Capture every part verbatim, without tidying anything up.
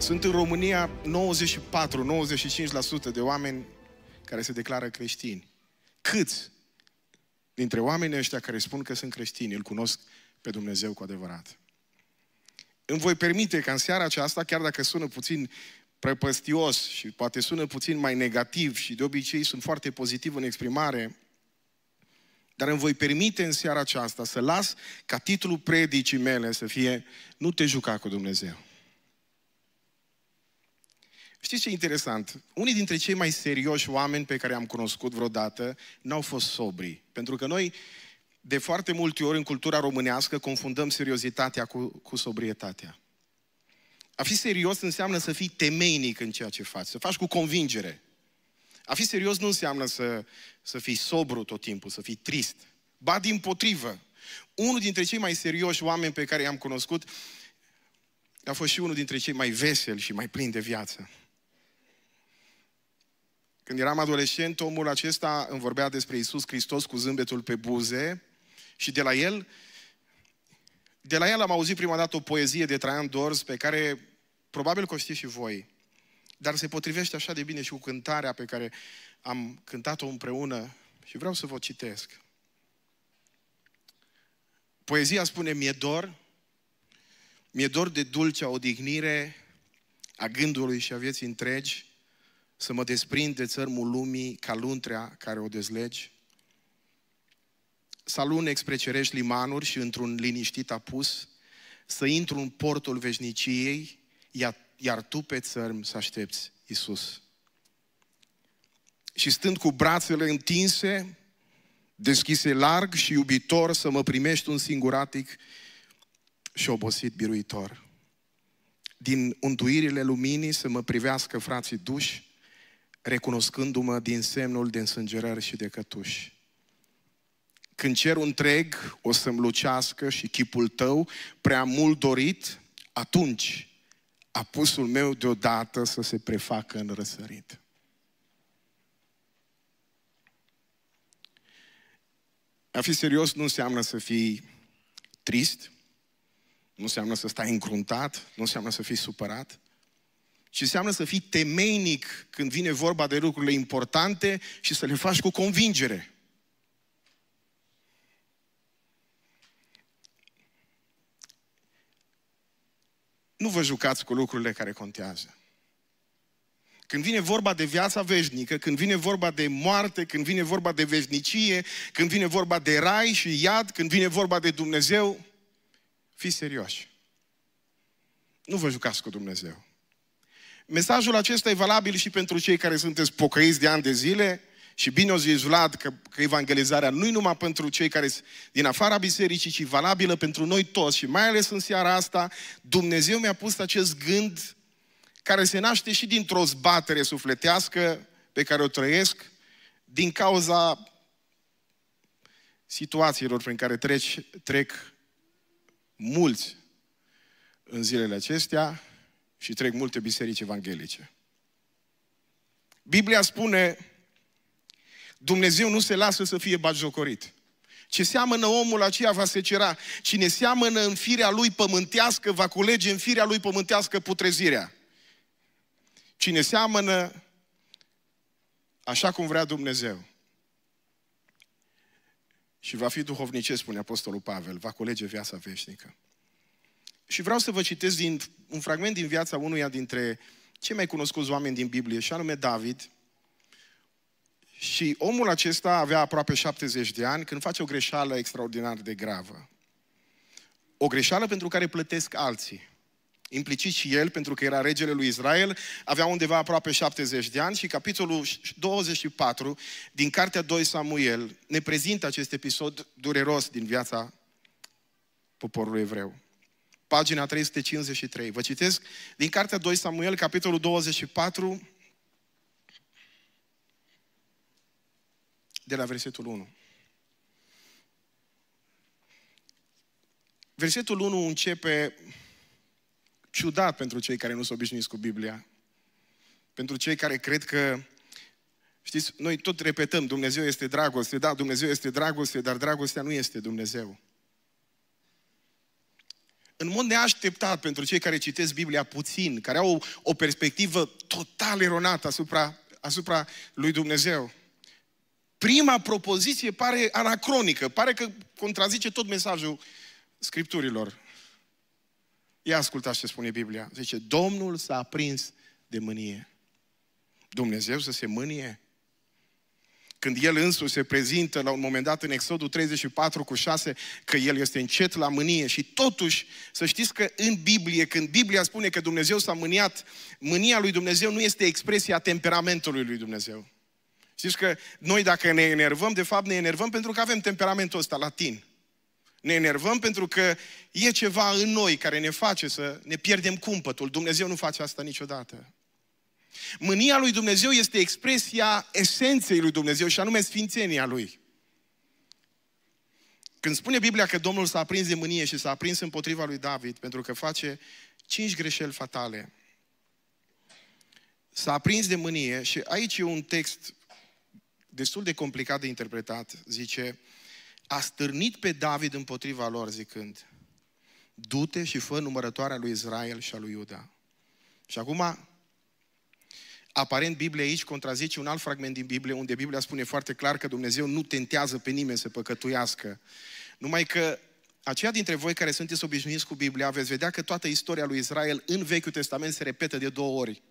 Sunt în România nouăzeci și patru la nouăzeci și cinci la sută de oameni care se declară creștini. Câți dintre oamenii ăștia care spun că sunt creștini îl cunosc pe Dumnezeu cu adevărat? Îmi voi permite ca în seara aceasta, chiar dacă sună puțin prepăstios și poate sună puțin mai negativ și de obicei sunt foarte pozitiv în exprimare, dar îmi voi permite în seara aceasta să las ca titlul predicii mele să fie "Nu te juca cu Dumnezeu". Știți ce e interesant? Unii dintre cei mai serioși oameni pe care i-am cunoscut vreodată n-au fost sobri. Pentru că noi, de foarte multe ori în cultura românească, confundăm seriozitatea cu, cu sobrietatea. A fi serios înseamnă să fii temeinic în ceea ce faci, să faci cu convingere. A fi serios nu înseamnă să, să fii sobru tot timpul, să fii trist. Ba dimpotrivă, unul dintre cei mai serioși oameni pe care i-am cunoscut a fost și unul dintre cei mai veseli și mai plini de viață. Când eram adolescent, omul acesta îmi vorbea despre Isus Hristos cu zâmbetul pe buze și de la el, de la el am auzit prima dată o poezie de Traian Dorz pe care probabil că o știți și voi, dar se potrivește așa de bine și cu cântarea pe care am cântat-o împreună și vreau să vă citesc. Poezia spune: mi-e dor, mi-e dor de dulcea odihnire a gândului și a vieții întregi, să mă desprind de țărmul lumii ca luntrea care o dezlegi, să alunec spre cerești limanuri și într-un liniștit apus, să intru în portul veșniciei, iar tu pe țărm să aștepți, Iisus. Și stând cu brațele întinse, deschise larg și iubitor, să mă primești un singuratic și obosit biruitor. Din untuirile luminii să mă privească frații duși, recunoscându-mă din semnul de însângerări și de cătuși. Când cerul întreg o să-mi lucească și chipul tău prea mult dorit, atunci apusul meu deodată să se prefacă în răsărit. A fi serios nu înseamnă să fii trist, nu înseamnă să stai încruntat, nu înseamnă să fii supărat, ci înseamnă să fii temeinic când vine vorba de lucrurile importante și să le faci cu convingere. Nu vă jucați cu lucrurile care contează. Când vine vorba de viața veșnică, când vine vorba de moarte, când vine vorba de veșnicie, când vine vorba de rai și iad, când vine vorba de Dumnezeu, fiți serioși. Nu vă jucați cu Dumnezeu. Mesajul acesta e valabil și pentru cei care sunteți pocăiți de ani de zile și bine o zis Vlad că, că evangelizarea nu e numai pentru cei care sunt din afara bisericii, ci valabilă pentru noi toți și mai ales în seara asta. Dumnezeu mi-a pus acest gând care se naște și dintr-o zbatere sufletească pe care o trăiesc din cauza situațiilor prin care treci, trec mulți în zilele acestea și trec multe biserici evanghelice. Biblia spune: Dumnezeu nu se lasă să fie batjocorit. Ce seamănă omul aceea va secera. Cine seamănă în firea lui pământească va culege în firea lui pământească putrezirea. Cine seamănă așa cum vrea Dumnezeu și va fi duhovnicesc, spune Apostolul Pavel, va culege viața veșnică. Și vreau să vă citesc din un fragment din viața unuia dintre cei mai cunoscuți oameni din Biblie, și anume David. Și omul acesta avea aproape șaptezeci de ani când face o greșeală extraordinar de gravă. O greșeală pentru care plătesc alții. Implicit și el, pentru că era regele lui Israel, avea undeva aproape șaptezeci de ani și capitolul douăzeci și patru din cartea doi Samuel ne prezintă acest episod dureros din viața poporului evreu. Pagina trei sute cincizeci și trei. Vă citesc din cartea doi Samuel, capitolul douăzeci și patru, de la versetul unu. Versetul unu începe ciudat pentru cei care nu se obișnuiți cu Biblia. Pentru cei care cred că, știți, noi tot repetăm, Dumnezeu este dragoste, da, Dumnezeu este dragoste, dar dragostea nu este Dumnezeu. în mod neașteptat pentru cei care citesc Biblia puțin, care au o, o perspectivă total eronată asupra, asupra lui Dumnezeu. Prima propoziție pare anacronică, pare că contrazice tot mesajul Scripturilor. Ia ascultați ce spune Biblia. Zice, Domnul s-a aprins de mânie. Dumnezeu să se mânie? Când El însuși se prezintă la un moment dat în Exodul treizeci și patru cu șase că El este încet la mânie și totuși să știți că în Biblie, când Biblia spune că Dumnezeu s-a mâniat, mânia lui Dumnezeu nu este expresia temperamentului lui Dumnezeu. Știți că noi dacă ne enervăm, de fapt ne enervăm pentru că avem temperamentul ăsta latin. Ne enervăm pentru că e ceva în noi care ne face să ne pierdem cumpătul. Dumnezeu nu face asta niciodată. Mânia lui Dumnezeu este expresia esenței lui Dumnezeu și anume sfințenia Lui. Când spune Biblia că Domnul s-a aprins de mânie și s-a aprins împotriva lui David pentru că face cinci greșeli fatale. S-a aprins de mânie și aici e un text destul de complicat de interpretat. Zice, a stârnit pe David împotriva lor zicând, du-te și fă numărătoarea lui Israel și a lui Iuda. Și acum... aparent, Biblia aici contrazice un alt fragment din Biblie, unde Biblia spune foarte clar că Dumnezeu nu tentează pe nimeni să păcătuiască. Numai că aceia dintre voi care sunteți obișnuiți cu Biblia, veți vedea că toată istoria lui Israel în Vechiul Testament se repetă de două ori.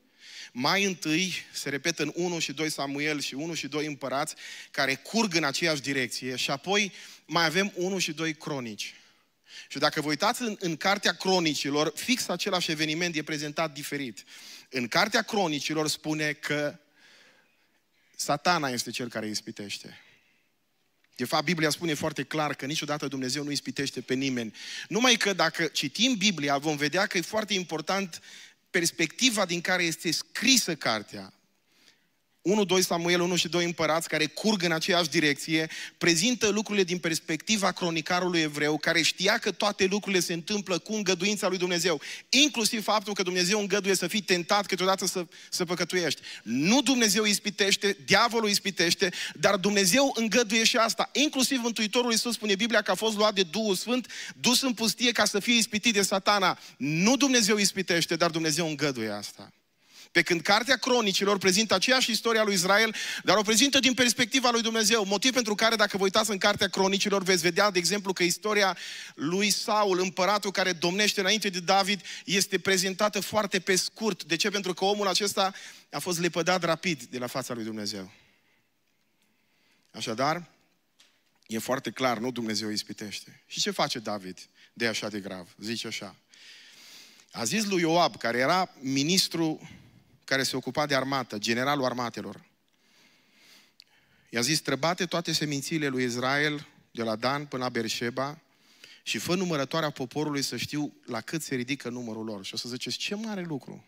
Mai întâi se repetă în unu și doi Samuel și unu și doi Împărați, care curg în aceeași direcție, și apoi mai avem unu și doi Cronici. Și dacă vă uitați în, în Cartea Cronicilor, fix același eveniment e prezentat diferit. În Cartea Cronicilor spune că Satana este cel care ispitește. De fapt, Biblia spune foarte clar că niciodată Dumnezeu nu ispitește pe nimeni. Numai că dacă citim Biblia, vom vedea că e foarte important perspectiva din care este scrisă cartea. unu doi Samuel, unu și doi Împărați, care curg în aceeași direcție, prezintă lucrurile din perspectiva cronicarului evreu, care știa că toate lucrurile se întâmplă cu îngăduința lui Dumnezeu, inclusiv faptul că Dumnezeu îngăduie să fii tentat câteodată să, să păcătuiești. Nu Dumnezeu ispitește, diavolul ispitește, dar Dumnezeu îngăduie și asta. Inclusiv Mântuitorul Iisus, spune Biblia, că a fost luat de Duhul Sfânt, dus în pustie ca să fie ispitit de Satana. Nu Dumnezeu ispitește, dar Dumnezeu îngăduie asta. Pe când Cartea Cronicilor prezintă aceeași istoria lui Israel, dar o prezintă din perspectiva lui Dumnezeu. Motiv pentru care, dacă vă uitați în Cartea Cronicilor, veți vedea, de exemplu, că istoria lui Saul, împăratul care domnește înainte de David, este prezentată foarte pe scurt. De ce? Pentru că omul acesta a fost lepădat rapid de la fața lui Dumnezeu. Așadar, e foarte clar, nu Dumnezeu ispitește. Și ce face David de așa de grav? Zice așa. A zis lui Ioab, care era ministru care se ocupa de armată, generalul armatelor. I-a zis, străbate toate semințiile lui Israel, de la Dan până la Berșeba, și fă numărătoarea poporului să știu la cât se ridică numărul lor. Și o să ziceți, ce mare lucru!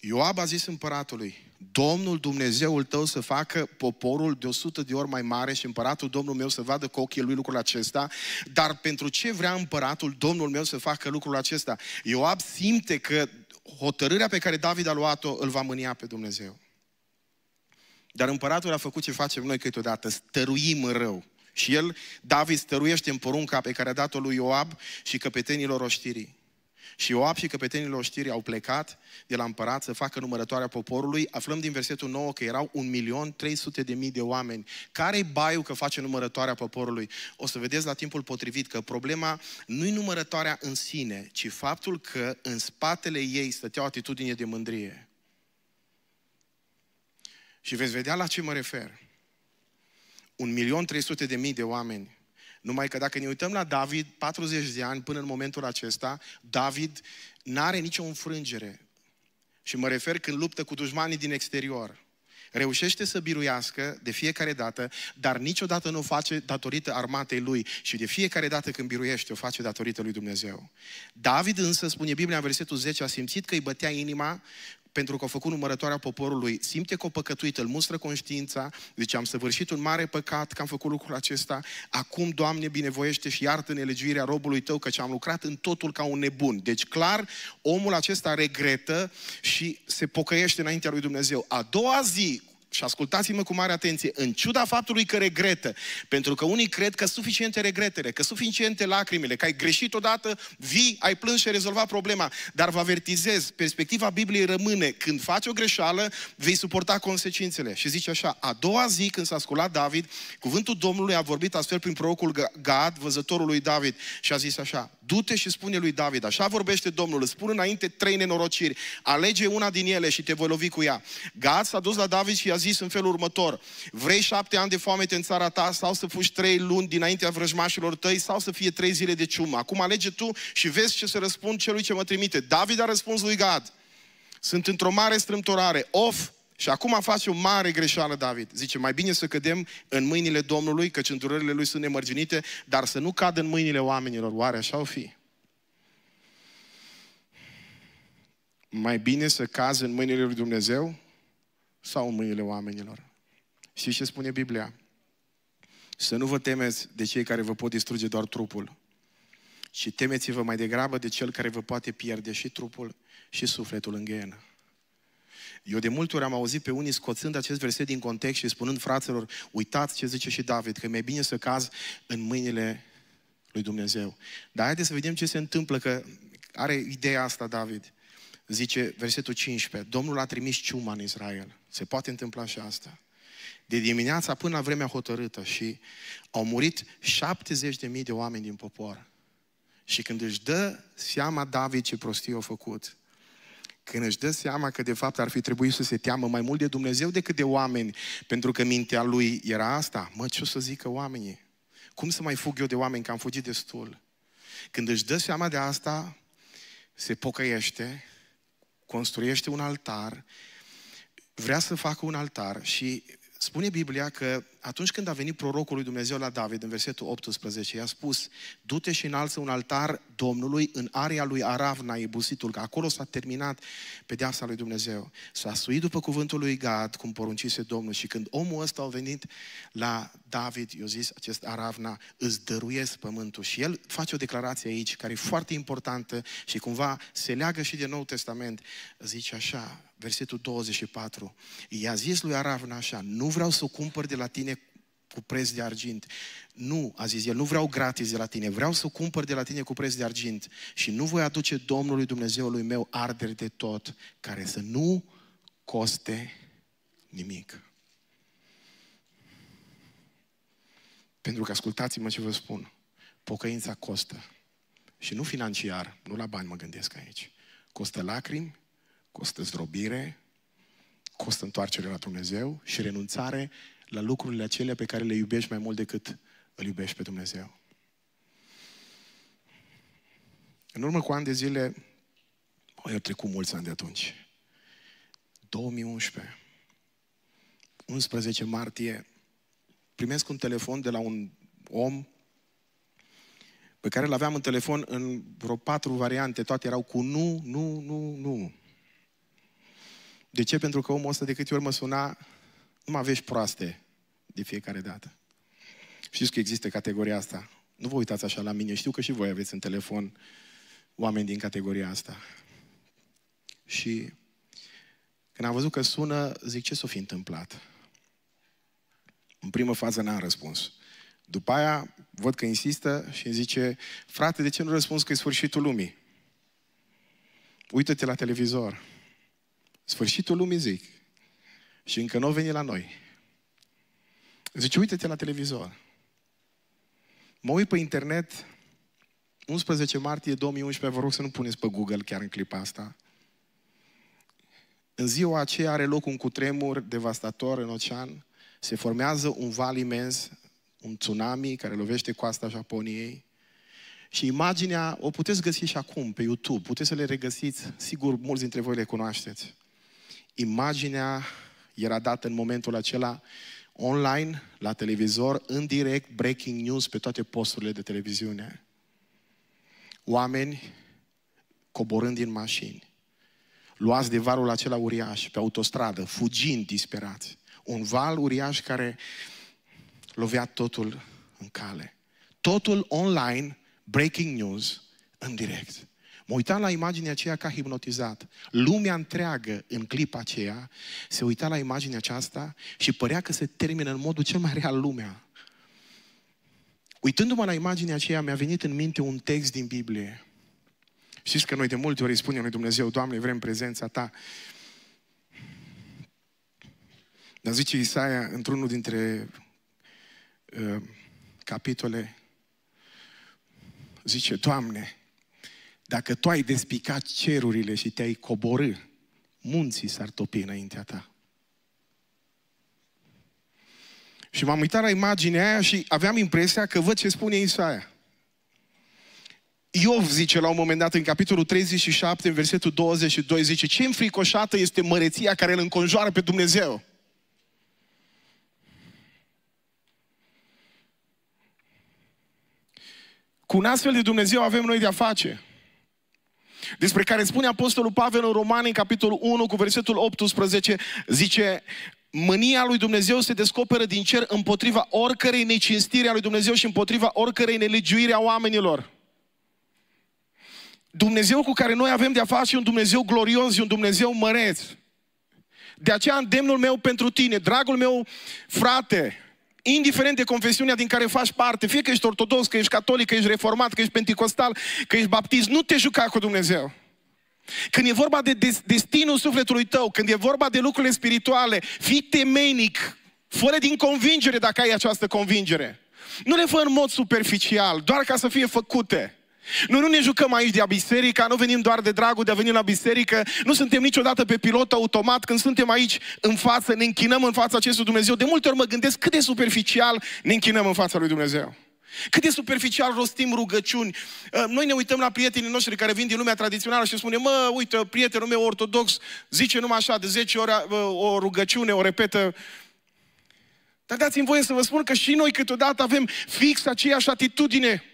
Ioab a zis împăratului, Domnul Dumnezeul tău să facă poporul de o sută de ori mai mare și împăratul Domnul meu să vadă cu ochii lui lucrul acesta, dar pentru ce vrea împăratul Domnul meu să facă lucrul acesta? Ioab simte că hotărârea pe care David a luat-o îl va mânia pe Dumnezeu. Dar împăratul a făcut ce facem noi câteodată, stăruim în rău. Și el, David, stăruiește în porunca pe care a dat-o lui Ioab și căpetenilor oștirii. Și Ioab și căpetenilor oștirii au plecat de la împărat să facă numărătoarea poporului. Aflăm din versetul nouă că erau un milion trei sute de mii de oameni. Care-i baiul că face numărătoarea poporului? O să vedeți la timpul potrivit că problema nu-i numărătoarea în sine, ci faptul că în spatele ei stătea o atitudine de mândrie. Și veți vedea la ce mă refer. un milion trei sute de mii de oameni. Numai că dacă ne uităm la David, patruzeci de ani până în momentul acesta, David n-are nicio înfrângere. Și mă refer când luptă cu dușmanii din exterior. Reușește să biruiască de fiecare dată, dar niciodată nu o face datorită armatei lui. Și de fiecare dată când biruiește, o face datorită lui Dumnezeu. David însă, spune Biblia în versetul zece, a simțit că îi bătea inima pentru că a făcut numărătoarea poporului, simte că o păcătuit, îl mustră conștiința, zice, am săvârșit un mare păcat că am făcut lucrul acesta, acum, Doamne, binevoiește și iartă nelegiuirea robului Tău, căci am lucrat în totul ca un nebun. Deci, clar, omul acesta regretă și se pocăiește înaintea lui Dumnezeu. A doua zi, și ascultați-mă cu mare atenție, în ciuda faptului că regretă, pentru că unii cred că suficiente regretele, că suficiente lacrimile, că ai greșit odată, vii, ai plâns și ai rezolvat problema, dar vă avertizez, perspectiva Bibliei rămâne, când faci o greșeală, vei suporta consecințele. Și zice așa, a doua zi când s-a sculat David, cuvântul Domnului a vorbit astfel prin prorocul Gad, văzătorul lui David, și a zis așa, du-te și spune lui David, așa vorbește Domnul, îți spun înainte trei nenorociri, alege una din ele și te voi lovi cu ea. Gad s-a dus la David și i-a zis în felul următor, vrei șapte ani de foamete în țara ta sau să fugi trei luni dinaintea vrăjmașilor tăi sau să fie trei zile de ciumă. Acum alege tu și vezi ce să răspund celui ce mă trimite. David a răspuns lui Gad, sunt într-o mare strâmtorare, of, și acum face o mare greșeală David. Zice, mai bine să cădem în mâinile Domnului, căci îndurările lui sunt nemărginite, dar să nu cadă în mâinile oamenilor. Oare așa o fi? Mai bine să cazi în mâinile lui Dumnezeu sau în mâinile oamenilor? Știți ce spune Biblia? Să nu vă temeți de cei care vă pot distruge doar trupul, ci temeți-vă mai degrabă de cel care vă poate pierde și trupul și sufletul în ghehenă. Eu de multe ori am auzit pe unii scoțând acest verset din context și spunând fraților, uitați ce zice și David, că e mai bine să cazi în mâinile lui Dumnezeu. Dar haideți să vedem ce se întâmplă, că are ideea asta David. Zice versetul cincisprezece, Domnul a trimis ciuma în Israel. Se poate întâmpla și asta. De dimineața până la vremea hotărâtă și au murit șaptezeci de mii de oameni din popor. Și când își dă seama David ce prostie a făcut, când își dă seama că de fapt ar fi trebuit să se teamă mai mult de Dumnezeu decât de oameni, pentru că mintea lui era asta, mă, ce o să zică oamenii? Cum să mai fug eu de oameni, că am fugit destul? Când își dă seama de asta, se pocăiește, construiește un altar, vrea să facă un altar și spune Biblia că atunci când a venit prorocul lui Dumnezeu la David, în versetul optsprezece, i-a spus, du-te și înalță un altar Domnului în area lui Aravna, Ibusitul, că acolo s-a terminat pedeapsa lui Dumnezeu. S-a suit după cuvântul lui Gad, cum poruncise Domnul, și când omul ăsta a venit la David, i-a zis, acest Aravna, îți dăruiesc pământul. Și el face o declarație aici, care e foarte importantă și cumva se leagă și de Noul Testament. Zice așa, versetul douăzeci și patru, i-a zis lui Aravna așa, nu vreau să o cumpăr de la tine cu preț de argint. Nu, a zis el, nu vreau gratis de la tine, vreau să cumpăr de la tine cu preț de argint și nu voi aduce Domnului Dumnezeului meu arderi de tot, care să nu coste nimic. Pentru că ascultați-mă ce vă spun, pocăința costă și nu financiar, nu la bani mă gândesc aici, costă lacrimi, costă zdrobire, costă întoarcere la Dumnezeu și renunțare la lucrurile acelea pe care le iubești mai mult decât îl iubești pe Dumnezeu. În urmă cu ani de zile, oh, eu trecut mulți ani de atunci, două mii unsprezece, unsprezece martie, primesc un telefon de la un om pe care îl aveam în telefon în vreo patru variante, toate erau cu nu, nu, nu, nu. De ce? Pentru că omul ăsta de câte ori mă suna, numai vești proaste de fiecare dată. Știți că există categoria asta. Nu vă uitați așa la mine, știu că și voi aveți în telefon oameni din categoria asta. Și când am văzut că sună, zic, ce s-o fi întâmplat? În primă fază n-am răspuns. După aia văd că insistă și îmi zice, frate, de ce nu răspunzi că e sfârșitul lumii? Uită-te la televizor. Sfârșitul lumii, zic. Și încă nu a venit la noi. Zice, uite-te la televizor. Mă uit pe internet, unsprezece martie două mii unsprezece, vă rog să nu puneți pe Google chiar în clipa asta. În ziua aceea are loc un cutremur devastator în ocean, se formează un val imens, un tsunami care lovește coasta Japoniei. Și imaginea o puteți găsi și acum pe YouTube, puteți să le regăsiți, sigur mulți dintre voi le cunoașteți. Imaginea era dată în momentul acela online, la televizor, în direct, breaking news pe toate posturile de televiziune. Oameni coborând din mașini, luați de valul acela uriaș pe autostradă, fugind disperați. Un val uriaș care lovea totul în cale. Totul online, breaking news, în direct. Mă uitam la imaginea aceea ca hipnotizat. Lumea întreagă în clipa aceea se uita la imaginea aceasta și părea că se termină în modul cel mai real lumea. Uitându-mă la imaginea aceea, mi-a venit în minte un text din Biblie. Știți că noi de multe ori îi spunem lui Dumnezeu, Doamne, vrem prezența Ta. Dar zice Isaia, într-unul dintre uh, capitole, zice, Doamne, dacă Tu ai despicat cerurile și te-ai coborât, munții s-ar topi înaintea Ta. Și m-am uitat la imaginea aia și aveam impresia că văd ce spune Isaia. Iov zice la un moment dat, în capitolul treizeci și șapte, în versetul douăzeci și doi, zice, ce înfricoșată este măreția care îl înconjoară pe Dumnezeu. Cu un astfel de Dumnezeu avem noi de-a face. Despre care spune Apostolul Pavel în Romani, în capitolul unu, cu versetul optsprezece, zice, mânia lui Dumnezeu se descoperă din cer împotriva oricărei necinstiri a lui Dumnezeu și împotriva oricărei nelegiuiri a oamenilor. Dumnezeu cu care noi avem de-a face e un Dumnezeu glorios și un Dumnezeu măreț. De aceea îndemnul meu pentru tine, dragul meu frate, indiferent de confesiunea din care faci parte, fie că ești ortodox, că ești catolic, că ești reformat, că ești penticostal, că ești baptist, nu te juca cu Dumnezeu. Când e vorba de destinul sufletului tău, când e vorba de lucrurile spirituale, fii temeinic, fără din convingere dacă ai această convingere. Nu le fă în mod superficial, doar ca să fie făcute. Noi nu ne jucăm aici de-a biserica, nu venim doar de dragul de a veni la biserică, nu suntem niciodată pe pilot automat, când suntem aici în față, ne închinăm în fața acestui Dumnezeu. De multe ori mă gândesc cât de superficial ne închinăm în fața lui Dumnezeu. Cât de superficial rostim rugăciuni. Noi ne uităm la prietenii noștri care vin din lumea tradițională și spunem, mă, uite, prietenul meu ortodox zice numai așa, de zece ori o rugăciune, o repetă. Dar dați-mi voie să vă spun că și noi câteodată avem fix aceeași atitudine.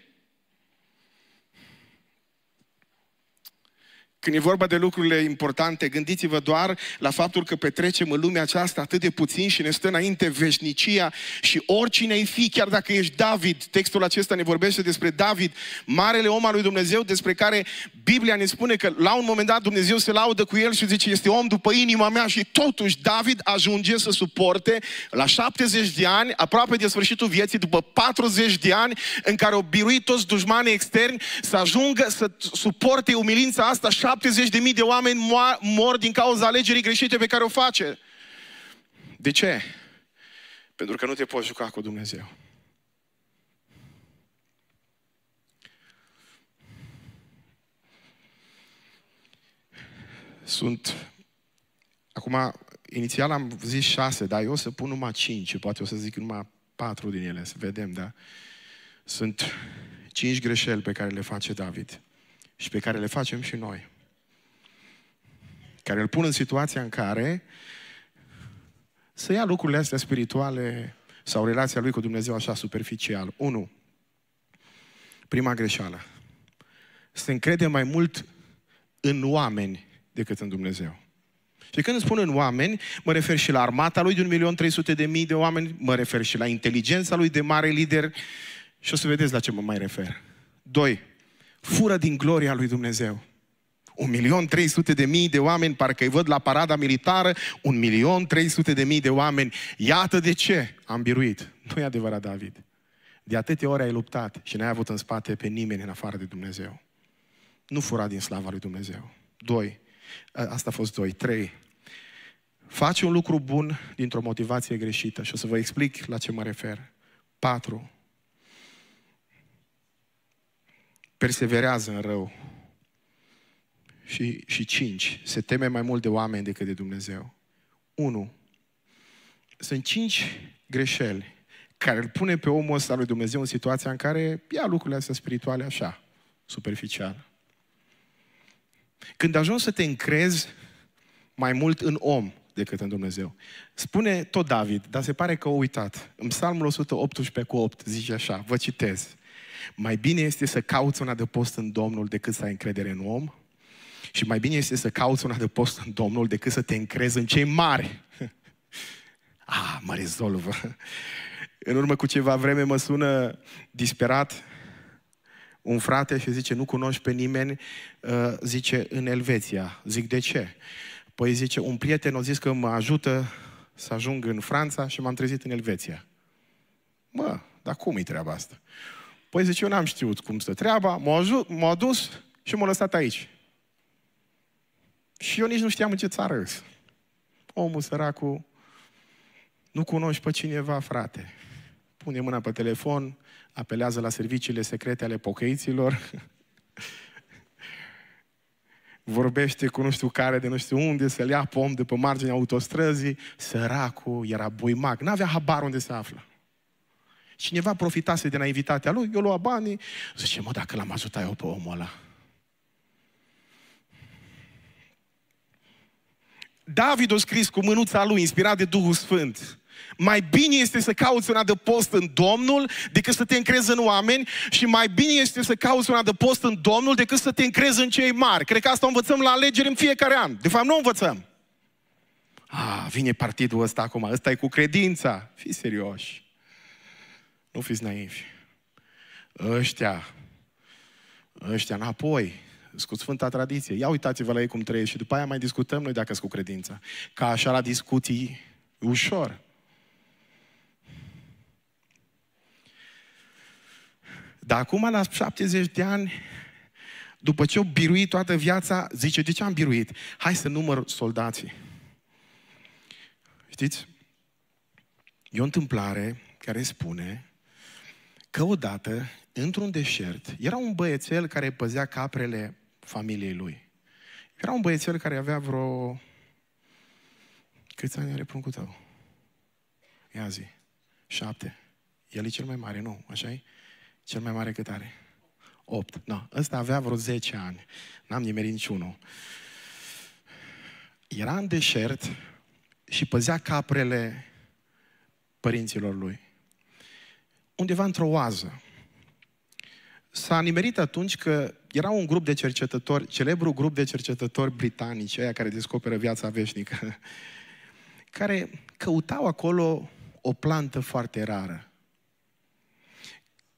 Când e vorba de lucrurile importante, gândiți-vă doar la faptul că petrecem în lumea aceasta atât de puțin și ne stă înainte veșnicia și oricine ai fi, chiar dacă ești David, textul acesta ne vorbește despre David, marele om al lui Dumnezeu, despre care Biblia ne spune că la un moment dat Dumnezeu se laudă cu el și zice, este om după inima mea și totuși David ajunge să suporte la șaptezeci de ani, aproape de sfârșitul vieții, după patruzeci de ani în care o birui toți dușmanii externi, să ajungă să suporte umilința asta. Șaptezeci de mii de oameni mor din cauza alegerii greșite pe care o face. De ce? Pentru că nu te poți juca cu Dumnezeu. Sunt... Acum, inițial am zis șase, dar eu o să pun numai cinci. Poate o să zic numai patru din ele, să vedem, da? Sunt cinci greșeli pe care le face David și pe care le facem și noi, care îl pun în situația în care să ia lucrurile astea spirituale sau relația lui cu Dumnezeu așa superficial. unu. Prima greșeală. Se încrede mai mult în oameni decât în Dumnezeu. Și când spun în oameni, mă refer și la armata lui de un milion trei sute de mii de oameni, mă refer și la inteligența lui de mare lider și o să vedeți la ce mă mai refer. doi. Fură din gloria lui Dumnezeu. Un milion trei sute de mii de oameni, parcă îi văd la parada militară, un milion trei sute de mii de oameni. Iată de ce am biruit. Nu e adevărat, David. De atâtea ori ai luptat și n-ai avut în spate pe nimeni în afară de Dumnezeu. Nu fura din slava lui Dumnezeu. Doi. Asta a fost doi. Trei. Faci un lucru bun dintr-o motivație greșită. Și o să vă explic la ce mă refer. Patru. Perseverează în rău. Și, și cinci, se teme mai mult de oameni decât de Dumnezeu. Unu. Sunt cinci greșeli care îl pune pe omul ăsta lui Dumnezeu în situația în care ia lucrurile astea spirituale așa, superficial. Când ajungi să te încrezi mai mult în om decât în Dumnezeu. Spune tot David, dar se pare că a uitat. În Psalmul o sută optsprezece cu opt zice așa, vă citez. Mai bine este să cauți un adăpost în Domnul decât să ai încredere în om și mai bine este să cauți un adăpost în Domnul decât să te încrezi în cei mari. Ah, mă rezolvă. În urmă cu ceva vreme mă sună disperat un frate și zice, nu cunoști pe nimeni, zice, în Elveția. Zic, de ce? Păi zice, un prieten a zis că mă ajută să ajung în Franța și m-am trezit în Elveția. Mă, dar cum-i treaba asta? Păi zice, eu n-am știut cum stă treaba, m-a dus și m-a lăsat aici. Și eu nici nu știam în ce țară îs. Omul săracul, nu cunoști pe cineva, frate. Pune mâna pe telefon, apelează la serviciile secrete ale pocăiților, vorbește cu nu știu care de nu știu unde, să-l ia pe om de pe marginea autostrăzii. Săracul era buimac, n-avea habar unde se află. Cineva profitase de naivitatea lui, eu lua banii, zice, mă, dacă l-am ajutat eu pe omul ăla. David a scris cu mânuța lui, inspirat de Duhul Sfânt. Mai bine este să cauți un adăpost în Domnul decât să te încrezi în oameni și mai bine este să cauți un adăpost în Domnul decât să te încrezi în cei mari. Cred că asta o învățăm la alegeri în fiecare an. De fapt, nu o învățăm. Ah, vine partidul ăsta acum, ăsta e cu credința. Fii serioși. Nu fiți naivi. Ăștia, ăștia înapoi, cu sfânta tradiție. Ia uitați-vă la ei cum trăiesc și după aia mai discutăm noi dacă sunt cu credința. Ca așa la discuții, ușor. Dar acum, la șaptezeci de ani, după ce au biruit toată viața, zice, de ce am biruit? Hai să număr soldații. Știți? E o întâmplare care spune că odată, într-un deșert, era un băiețel care păzea caprele familiei lui. Era un băiețel care avea vreo... Câți ani are pruncul tău? Ia zi. Șapte. El e cel mai mare, nu? Așa-i? Cel mai mare cât are? Opt. No, ăsta avea vreo zece ani. N-am nimerit niciunul. Era în deșert și păzea caprele părinților lui. Undeva într-o oază. S-a nimerit atunci că era un grup de cercetători, celebru grup de cercetători britanici, aia care descoperă viața veșnică, care căutau acolo o plantă foarte rară.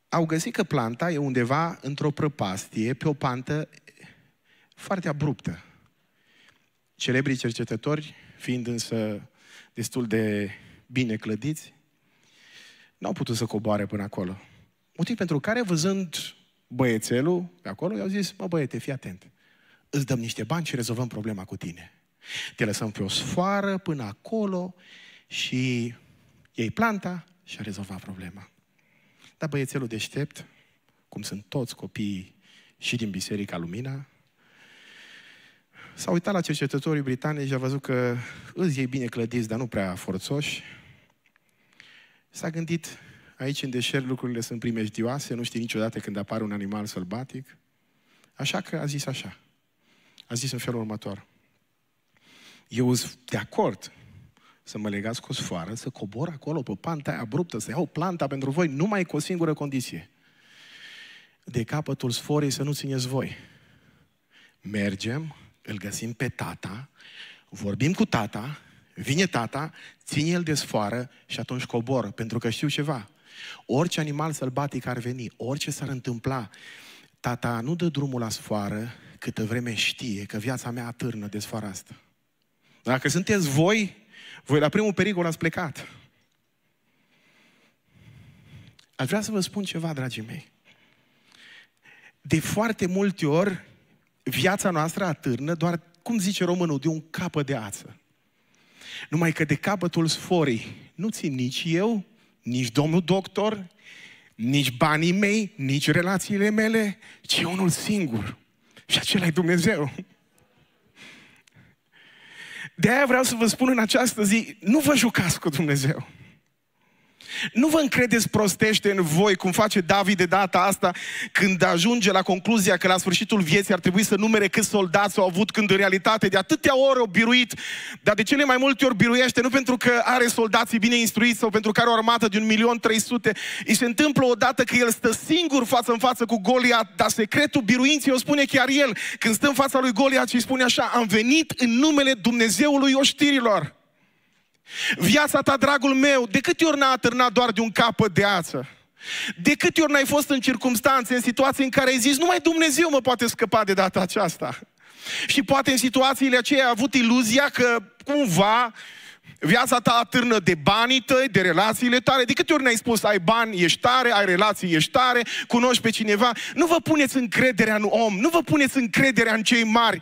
Au găsit că planta e undeva într-o prăpastie, pe o pantă foarte abruptă. Celebrii cercetători, fiind însă destul de bine clădiți, n-au putut să coboare până acolo. Motiv pentru care, văzând băiețelul pe acolo, i-au zis, mă băiete, fii atent, îți dăm niște bani și rezolvăm problema cu tine. Te lăsăm pe o sfoară până acolo și iei planta și a rezolvat problema. Dar băiețelul deștept, cum sunt toți copiii și din Biserica Lumina, s-a uitat la cercetătorii britanici și a văzut că îți iei bine clădiți, dar nu prea forțoși. S-a gândit, aici în deșert lucrurile sunt primejdioase, nu știi niciodată când apare un animal sălbatic. Așa că a zis așa. A zis în felul următor. Eu sunt de acord să mă legați cu o sfoară, să cobor acolo pe panta aia abruptă, să iau planta pentru voi, numai cu o singură condiție. De capătul sforii să nu țineți voi. Mergem, îl găsim pe tata, vorbim cu tata, vine tata, ține el de sfoară și atunci cobor, pentru că știu ceva. Orice animal sălbatic ar veni, orice s-ar întâmpla, tata nu dă drumul la sfoară câtă vreme știe că viața mea atârnă de sfoara asta. Dacă sunteți voi, voi la primul pericol ați plecat. Aș vrea să vă spun ceva, dragii mei. De foarte multe ori, viața noastră atârnă doar, cum zice românul, de un capăt de ață. Numai că de capătul sforii nu țin nici eu, nici domnul doctor, nici banii mei, nici relațiile mele, ci unul singur. Și acela e Dumnezeu. De-aia vreau să vă spun în această zi, nu vă jucați cu Dumnezeu. Nu vă încredeți prostește în voi, cum face David de data asta, când ajunge la concluzia că la sfârșitul vieții ar trebui să numere câți soldați au avut, când în realitate de atâtea ori au biruit, dar de cele mai multe ori biruiește, nu pentru că are soldații bine instruiți sau pentru că are o armată de un milion trei sute. Îi se întâmplă odată că el stă singur față în față cu Goliat, dar secretul biruinței o spune chiar el, când stă în fața lui Goliat și îi spune așa, am venit în numele Dumnezeului oștirilor. Viața ta, dragul meu, de câte ori n-a atârnat doar de un capăt de ață? De câte ori n-ai fost în circumstanțe, în situații în care ai zis, numai Dumnezeu mă poate scăpa de data aceasta. Și poate în situațiile aceea ai avut iluzia că cumva viața ta atârnă de banii tăi, de relațiile tale. De câte ori ne-ai spus, ai bani, ești tare, ai relații, ești tare, cunoști pe cineva. Nu vă puneți încrederea în om, nu vă puneți încrederea în cei mari,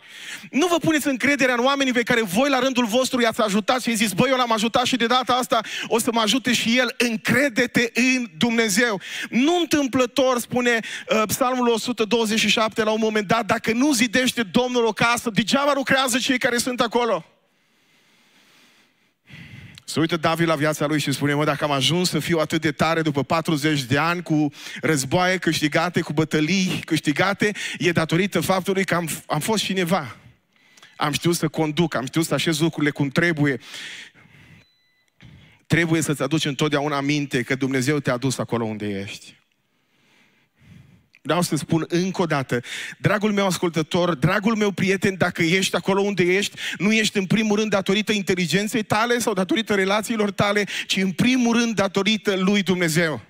nu vă puneți încrederea în oamenii pe care voi la rândul vostru i-ați ajutat și i-ați zis, băi, eu l-am ajutat și de data asta o să mă ajute și el. Încrede-te în Dumnezeu. Nu întâmplător, spune uh, Psalmul o sută douăzeci și șapte la un moment dat, dacă nu zidește Domnul o casă, degeaba lucrează cei care sunt acolo. Se uită David la viața lui și spune, mă, dacă am ajuns să fiu atât de tare după patruzeci de ani, cu războaie câștigate, cu bătălii câștigate, e datorită faptului că am, am fost cineva. Am știut să conduc, am știut să așez lucrurile cum trebuie. Trebuie să-ți aduci întotdeauna aminte că Dumnezeu te-a dus acolo unde ești. Vreau să spun încă o dată, dragul meu ascultător, dragul meu prieten, dacă ești acolo unde ești, nu ești în primul rând datorită inteligenței tale sau datorită relațiilor tale, ci în primul rând datorită lui Dumnezeu.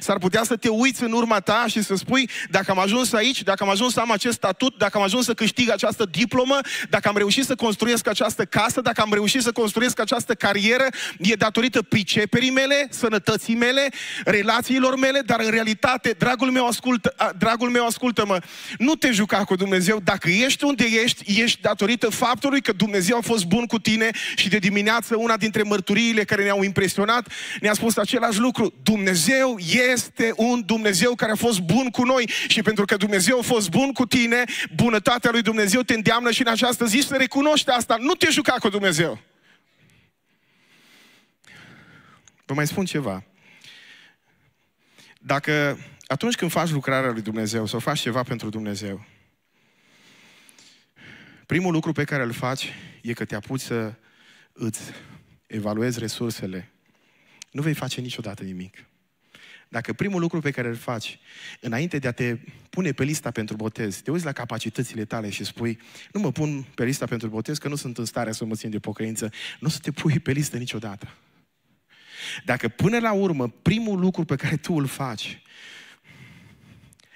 S-ar putea să te uiți în urma ta și să spui, dacă am ajuns aici, dacă am ajuns să am acest statut, dacă am ajuns să câștig această diplomă, dacă am reușit să construiesc această casă, dacă am reușit să construiesc această carieră, e datorită priceperii mele, sănătății mele, relațiilor mele, dar în realitate, dragul meu, ascultă, dragul meu ascultă-mă, nu te juca cu Dumnezeu, dacă ești unde ești, ești datorită faptului că Dumnezeu a fost bun cu tine și de dimineață una dintre mărturiile care ne-au impresionat ne-a spus același lucru, Dumnezeu este un Dumnezeu care a fost bun cu noi și pentru că Dumnezeu a fost bun cu tine, bunătatea lui Dumnezeu te îndeamnă și în această zi să recunoști asta. Nu te juca cu Dumnezeu. Vă mai spun ceva. Dacă atunci când faci lucrarea lui Dumnezeu sau faci ceva pentru Dumnezeu, primul lucru pe care îl faci e că te apuci să îți evaluezi resursele. Nu vei face niciodată nimic. Dacă primul lucru pe care îl faci, înainte de a te pune pe lista pentru botez, te uiți la capacitățile tale și spui, nu mă pun pe lista pentru botez, că nu sunt în stare să mă țin de pocăință, nu o să te pui pe listă niciodată. Dacă până la urmă, primul lucru pe care tu îl faci,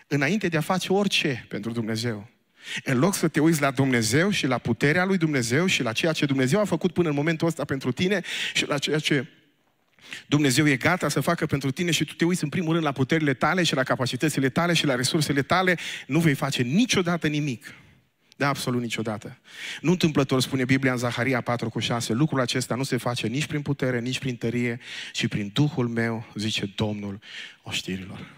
înainte de a face orice pentru Dumnezeu, în loc să te uiți la Dumnezeu și la puterea lui Dumnezeu și la ceea ce Dumnezeu a făcut până în momentul ăsta pentru tine și la ceea ce Dumnezeu e gata să facă pentru tine și tu te uiți în primul rând la puterile tale și la capacitățile tale și la resursele tale, nu vei face niciodată nimic. Da, absolut niciodată. Nu întâmplător spune Biblia în Zaharia patru cu șase, lucrul acesta nu se face nici prin putere, nici prin tărie, ci prin Duhul meu, zice Domnul oștirilor.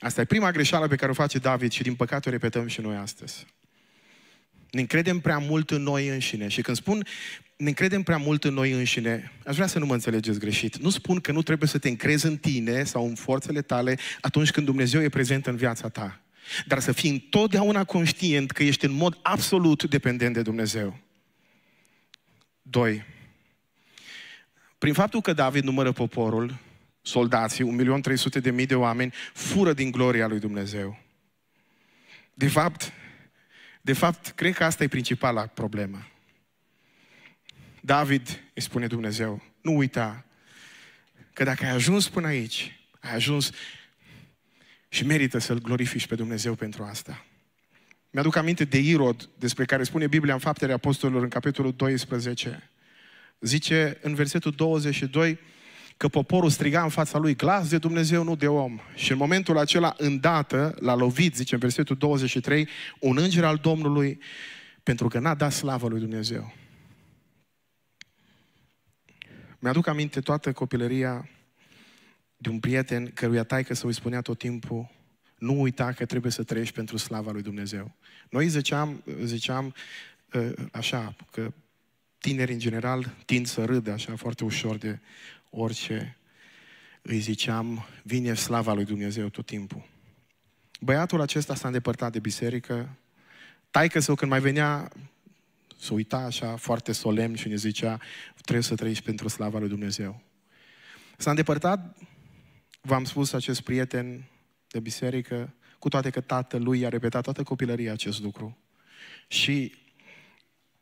Asta e prima greșeală pe care o face David și din păcate o repetăm și noi astăzi. Ne încredem prea mult în noi înșine. Și când spun ne încredem prea mult în noi înșine, aș vrea să nu mă înțelegeți greșit. Nu spun că nu trebuie să te încrezi în tine sau în forțele tale atunci când Dumnezeu e prezent în viața ta. Dar să fii întotdeauna conștient că ești în mod absolut dependent de Dumnezeu. doi. Prin faptul că David numără poporul, soldații, un milion trei sute de mii de oameni, fură din gloria lui Dumnezeu. De fapt... De fapt, cred că asta e principala problemă. David îi spune Dumnezeu, nu uita că dacă ai ajuns până aici, ai ajuns și merită să-L glorifici pe Dumnezeu pentru asta. Mi-aduc aminte de Irod, despre care spune Biblia în Faptele Apostolilor, în capitolul doisprezece. Zice în versetul douăzeci și doi că poporul striga în fața lui, glas de Dumnezeu, nu de om. Și în momentul acela, îndată, l-a lovit, zice în versetul douăzeci și trei, un înger al Domnului, pentru că n-a dat slavă lui Dumnezeu. Mi-aduc aminte toată copilăria de un prieten căruia taică-său îi spunea tot timpul, nu uita că trebuie să trăiești pentru slava lui Dumnezeu. Noi ziceam, ziceam așa, că tineri în general tind să râdă așa foarte ușor de orice, îi ziceam, vine slava lui Dumnezeu tot timpul. Băiatul acesta s-a îndepărtat de biserică, taică-său când mai venea, se uita așa foarte solemn și ne zicea, trebuie să trăiești pentru slava lui Dumnezeu. S-a îndepărtat, v-am spus, acest prieten de biserică, cu toate că tatălui i-a repetat toată copilăria acest lucru. Și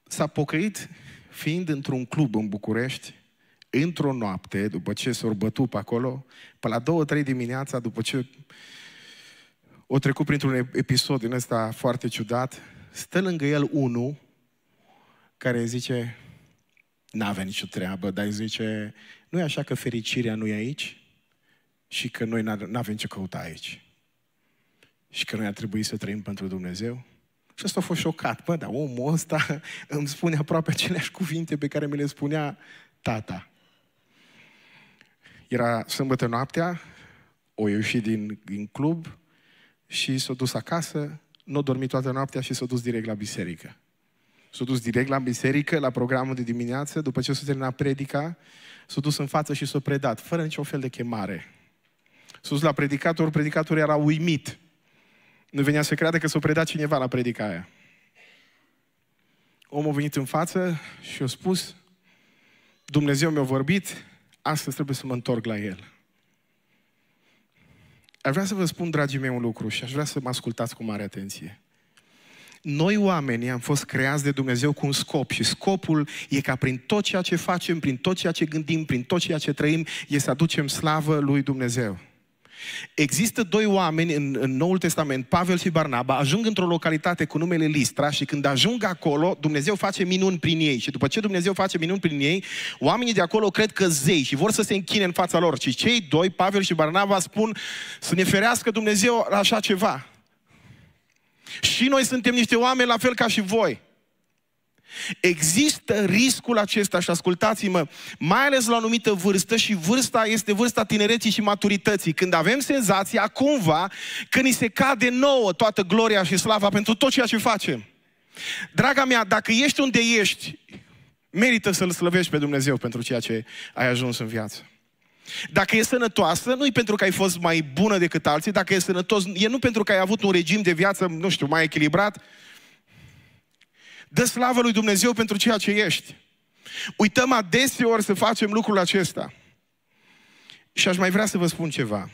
s-a pocăit fiind într-un club în București, într-o noapte, după ce s-au bătut pe acolo, pe la două, trei dimineața, după ce o trecut printr-un episod din ăsta foarte ciudat, stă lângă el unul care zice, n-avea nicio treabă, dar zice, nu e așa că fericirea nu e aici? Și că noi n-avem ce căuta aici? Și că noi ar trebui să trăim pentru Dumnezeu? Și ăsta a fost șocat. Bă, dar omul ăsta îmi spune aproape aceleași cuvinte pe care mi le spunea tata. Era sâmbătă noaptea, o ieșit din, din club și s-a dus acasă, nu a dormit toată noaptea și s-a dus direct la biserică. S-a dus direct la biserică, la programul de dimineață, după ce s-a terminat predica, s-a dus în față și s-a predat, fără niciun fel de chemare. S-a dus la predicator, predicator era uimit. Nu venea să creadă că s-a predat cineva la predica aia. Omul a venit în față și a spus, Dumnezeu mi-a vorbit, astăzi trebuie să mă întorc la El. Aș vrea să vă spun, dragii mei, un lucru și aș vrea să mă ascultați cu mare atenție. Noi oamenii am fost creați de Dumnezeu cu un scop și scopul e ca prin tot ceea ce facem, prin tot ceea ce gândim, prin tot ceea ce trăim, e să aducem slavă lui Dumnezeu. Există doi oameni în, în Noul Testament, Pavel și Barnaba, ajung într-o localitate cu numele Listra și când ajung acolo, Dumnezeu face minuni prin ei. Și după ce Dumnezeu face minuni prin ei, oamenii de acolo cred că zei și vor să se închine în fața lor. Și cei doi, Pavel și Barnaba, spun să ne ferească Dumnezeu așa ceva. Și noi suntem niște oameni la fel ca și voi. Există riscul acesta și ascultați-mă, mai ales la o anumită vârstă și vârsta este vârsta tinereții și maturității, când avem senzația cumva că ni se cade nouă toată gloria și slava pentru tot ceea ce facem. Draga mea, dacă ești unde ești, merită să-L slăvești pe Dumnezeu pentru ceea ce ai ajuns în viață. Dacă e sănătoasă, nu e pentru că ai fost mai bună decât alții, dacă e sănătos, e nu pentru că ai avut un regim de viață, nu știu, mai echilibrat. Dă slavă lui Dumnezeu pentru ceea ce ești. Uităm adeseori să facem lucrul acesta. Și aș mai vrea să vă spun ceva.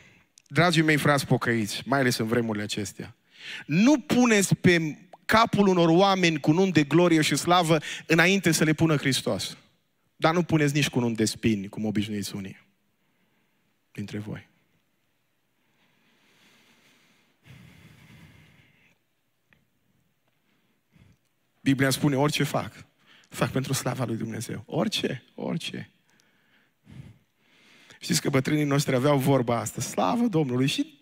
Dragii mei frați pocăiți, mai ales în vremurile acestea, nu puneți pe capul unor oameni cununi de glorie și slavă înainte să le pună Hristos. Dar nu puneți nici cununi de spini, cum obișnuiți unii dintre voi. Biblia spune, orice fac, fac pentru slava lui Dumnezeu. Orice, orice. Știți că bătrânii noștri aveau vorba asta, slavă Domnului și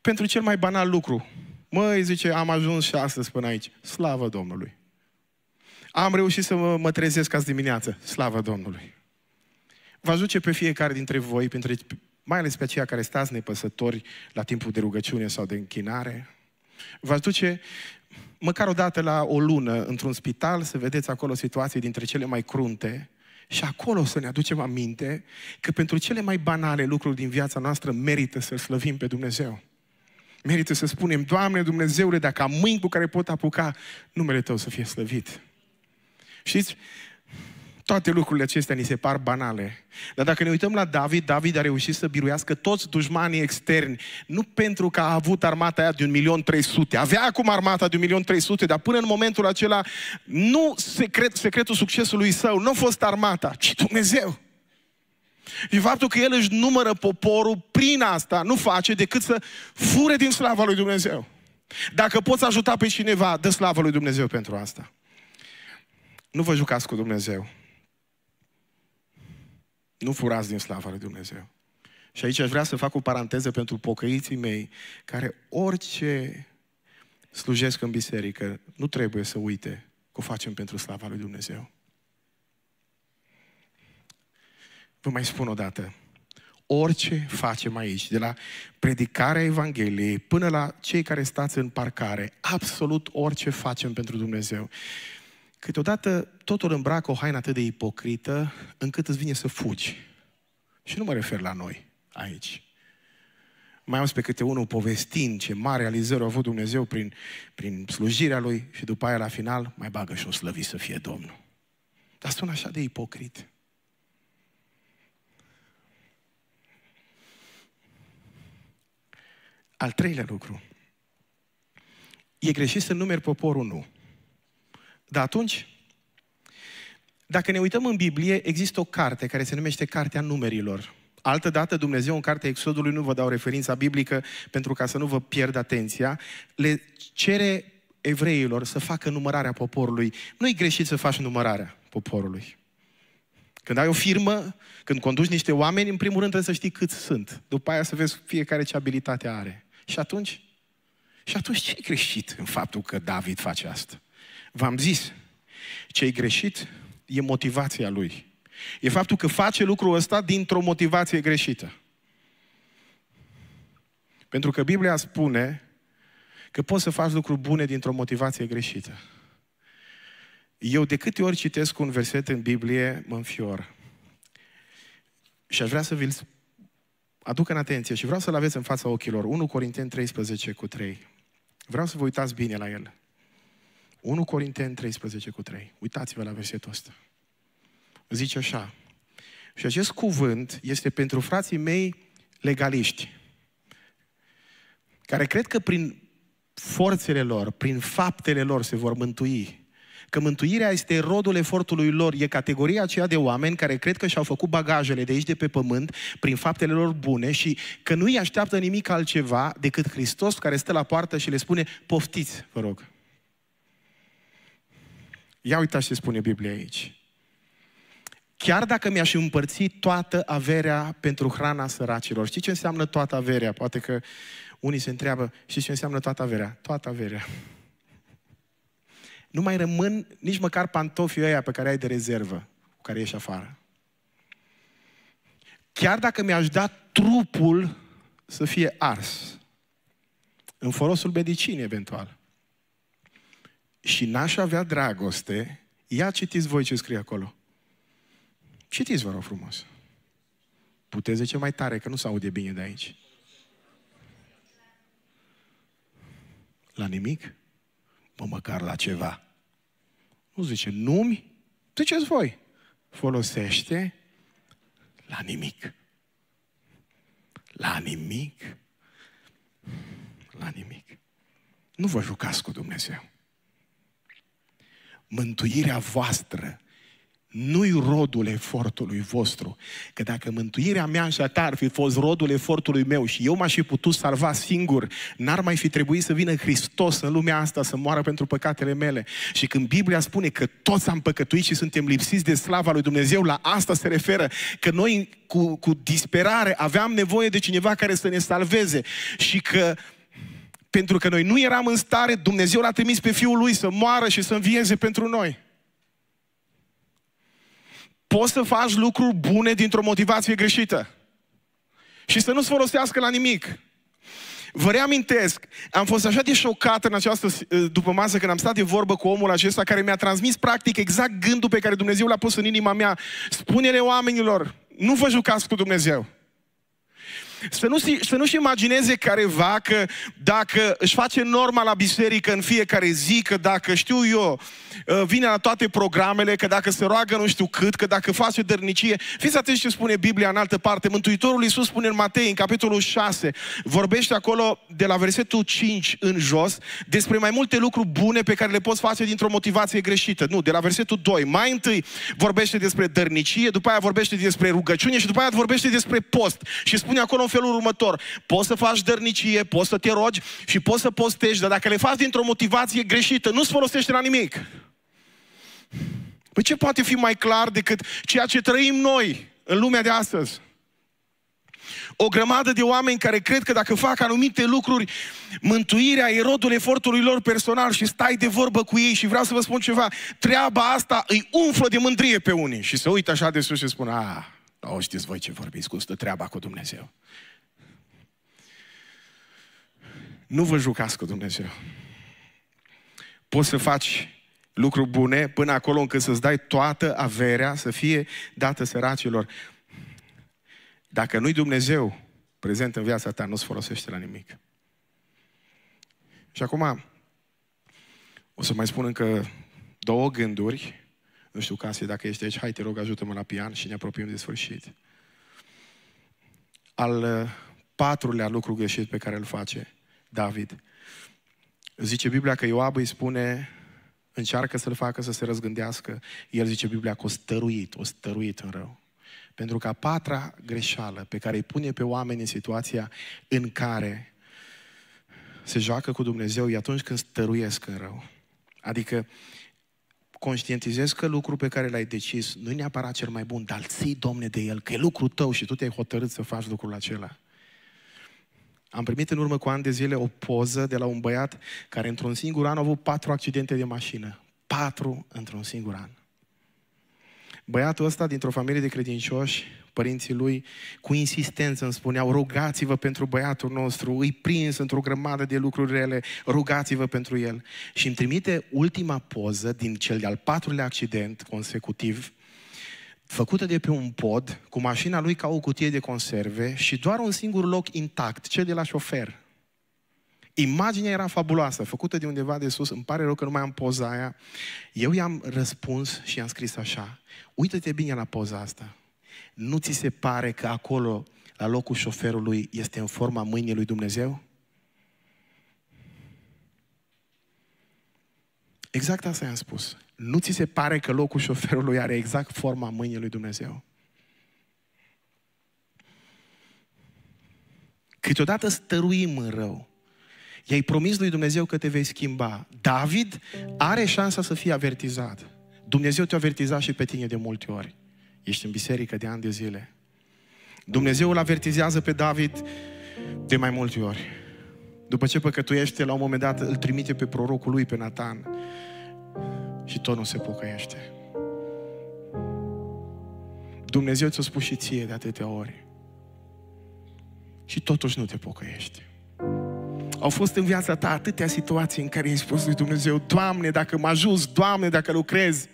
pentru cel mai banal lucru. Măi, zice, am ajuns și astăzi până aici, slavă Domnului. Am reușit să mă, mă trezesc azi dimineață, slavă Domnului. Vă ajuce pe fiecare dintre voi, mai ales pe aceia care stați nepăsători la timpul de rugăciune sau de închinare, vă ajuce măcar o dată la o lună într-un spital să vedeți acolo situații dintre cele mai crunte și acolo să ne aducem aminte că pentru cele mai banale lucruri din viața noastră merită să-L slăvim pe Dumnezeu. Merită să spunem, Doamne Dumnezeule, dacă am mâini cu care pot apuca, numele Tău să fie slăvit. Știți? Toate lucrurile acestea ni se par banale. Dar dacă ne uităm la David, David a reușit să biruiască toți dușmanii externi. Nu pentru că a avut armata aia de un milion trei sute. Avea acum armata de un milion trei sute, dar până în momentul acela, nu secret, secretul succesului său nu a fost armata, ci Dumnezeu. Și faptul că el își numără poporul prin asta nu face decât să fure din slava lui Dumnezeu. Dacă poți ajuta pe cineva, dă slava lui Dumnezeu pentru asta. Nu vă jucați cu Dumnezeu. Nu furați din slava lui Dumnezeu. Și aici aș vrea să fac o paranteză pentru pocăiții mei, care orice slujesc în biserică, nu trebuie să uite că o facem pentru slava lui Dumnezeu. Vă mai spun o dată, orice facem aici, de la predicarea Evangheliei până la cei care stați în parcare, absolut orice facem pentru Dumnezeu. Câteodată totul îmbracă o haină atât de ipocrită încât îți vine să fugi. Și nu mă refer la noi aici. Mai auzi pe câte unul povestind ce mare realizări a avut Dumnezeu prin, prin slujirea Lui și după aia la final mai bagă și o slăvit să fie Domnul. Dar sună așa de ipocrit. Al treilea lucru. E greșit să numeri poporul nu. Dar atunci, Dacă ne uităm în Biblie, există o carte care se numește Cartea Numerilor. Altădată Dumnezeu în Cartea Exodului, nu vă dau referința biblică pentru ca să nu vă pierd atenția, le cere evreilor să facă numărarea poporului. Nu-i greșit să faci numărarea poporului. Când ai o firmă, când conduci niște oameni, în primul rând trebuie să știi câți sunt. După aia să vezi fiecare ce abilitate are. Și atunci? Și atunci ce-i greșit în faptul că David face asta? V-am zis, ce-i greșit e motivația lui. E faptul că face lucrul ăsta dintr-o motivație greșită. Pentru că Biblia spune că poți să faci lucruri bune dintr-o motivație greșită. Eu de câte ori citesc un verset în Biblie, mă înfior. Și aș vrea să vi-l aduc în atenție și vreau să-l aveți în fața ochilor. unu Corinteni treisprezece cu trei. Vreau să vă uitați bine la el. unu Corinteni treisprezece cu trei. Uitați-vă la versetul ăsta. Zice așa. Și acest cuvânt este pentru frații mei legaliști, care cred că prin forțele lor, prin faptele lor se vor mântui. Că mântuirea este rodul efortului lor, e categoria aceea de oameni care cred că și-au făcut bagajele de aici de pe pământ prin faptele lor bune și că nu îi așteaptă nimic altceva decât Hristos care stă la poartă și le spune, poftiți, vă rog. Ia uitați ce spune Biblia aici. Chiar dacă mi-aș împărți toată averea pentru hrana săracilor. Știți ce înseamnă toată averea? Poate că unii se întreabă, știți ce înseamnă toată averea? Toată averea. Nu mai rămân nici măcar pantofii ăia pe care ai de rezervă, cu care ieși afară. Chiar dacă mi-aș da trupul să fie ars, în folosul medicinii eventual, și n-aș avea dragoste, ia citiți voi ce scrie acolo. Citiți, vă rog frumos. Puteți zice mai tare, că nu se aude bine de aici. La nimic? Mă, măcar la ceva. Nu zice numi, ziceți voi. Folosește la nimic. La nimic? La nimic. Nu vă jucați cu Dumnezeu. Mântuirea voastră nu-i rodul efortului vostru. Că dacă mântuirea mea și a ta ar fi fost rodul efortului meu și eu m-aș fi putut salva singur, n-ar mai fi trebuit să vină Hristos în lumea asta să moară pentru păcatele mele. Și când Biblia spune că toți am păcătuit și suntem lipsiți de slava lui Dumnezeu, la asta se referă. Că noi cu, cu disperare aveam nevoie de cineva care să ne salveze. Și că pentru că noi nu eram în stare, Dumnezeu l-a trimis pe Fiul Lui să moară și să învieze pentru noi. Poți să faci lucruri bune dintr-o motivație greșită. Și să nu-ți folosească la nimic. Vă reamintesc, am fost așa de șocat în această dupămasă când am stat de vorbă cu omul acesta care mi-a transmis practic exact gândul pe care Dumnezeu l-a pus în inima mea. Spune-le oamenilor, nu vă jucați cu Dumnezeu. Să nu, să nu-și imagineze careva că dacă își face norma la biserică în fiecare zi, că dacă știu eu, vine la toate programele, că dacă se roagă nu știu cât, că dacă face dărnicie. Fiți atenți ce spune Biblia în altă parte. Mântuitorul Iisus spune în Matei, în capitolul șase, vorbește acolo de la versetul cinci în jos, despre mai multe lucruri bune pe care le poți face dintr-o motivație greșită. Nu, de la versetul doi. Mai întâi vorbește despre dărnicie, după aia vorbește despre rugăciune și după aia vorbește despre post. Și spune acolo felul următor. Poți să faci dărnicie, poți să te rogi și poți să postești, dar dacă le faci dintr-o motivație greșită, nu-ți folosești la nimic. Păi ce poate fi mai clar decât ceea ce trăim noi în lumea de astăzi? O grămadă de oameni care cred că dacă fac anumite lucruri, mântuirea e rodul efortului lor personal și stai de vorbă cu ei și vreau să vă spun ceva, treaba asta îi umflă de mândrie pe unii și se uită așa de sus și spun, a, o știți voi ce vorbiți cu asta, treaba cu Dumnezeu. Nu vă jucați cu Dumnezeu. Poți să faci lucruri bune până acolo încât să-ți dai toată averea să fie dată săracilor. Dacă nu-i Dumnezeu prezent în viața ta, nu-ți folosește la nimic. Și acum o să mai spun încă două gânduri. Nu știu, Casie, dacă ești aici, hai, te rog, ajută-mă la pian și ne apropiem de sfârșit. Al patrulea lucru greșit pe care îl face David. Zice Biblia că Ioab îi spune încearcă să-l facă să se răzgândească, el zice Biblia că o stăruit, o stăruit în rău. Pentru că a patra greșeală pe care îi pune pe oameni în situația în care se joacă cu Dumnezeu e atunci când stăruiesc în rău. Adică conștientizezi că lucrul pe care l-ai decis nu e neapărat cel mai bun, dar îl ții, Domne, de el, că e lucrul tău și tu te-ai hotărât să faci lucrul acela. Am primit în urmă cu ani de zile o poză de la un băiat care într-un singur an a avut patru accidente de mașină. Patru într-un singur an. Băiatul ăsta, dintr-o familie de credincioși, părinții lui, cu insistență îmi spuneau, rugați-vă pentru băiatul nostru, îi prins într-o grămadă de lucruri rele, rugați-vă pentru el. Și îmi trimite ultima poză din cel de-al patrulea accident consecutiv, făcută de pe un pod, cu mașina lui ca o cutie de conserve și doar un singur loc intact, cel de la șofer. Imaginea era fabuloasă, făcută de undeva de sus, îmi pare rău că nu mai am poza aia. Eu i-am răspuns și i-am scris așa, uită-te bine la poza asta. Nu ți se pare că acolo, la locul șoferului, este în forma mâinii lui Dumnezeu? Exact asta i-am spus. Nu ți se pare că locul șoferului are exact forma mâinii lui Dumnezeu? Câteodată stăruim în rău. I-ai promis lui Dumnezeu că te vei schimba. David are șansa să fie avertizat. Dumnezeu te-a avertizat și pe tine de multe ori. Ești în biserică de ani de zile. Dumnezeu îl avertizează pe David de mai multe ori. După ce păcătuiește, la un moment dat îl trimite pe prorocul lui, pe Natan. Și tot nu se pocăiește. Dumnezeu ți-a spus și ție de atâtea ori. Și totuși nu te pocăiești. Au fost în viața ta atâtea situații în care i-ai spus lui Dumnezeu, Doamne, dacă mă ajuți, Doamne, dacă lucrezi.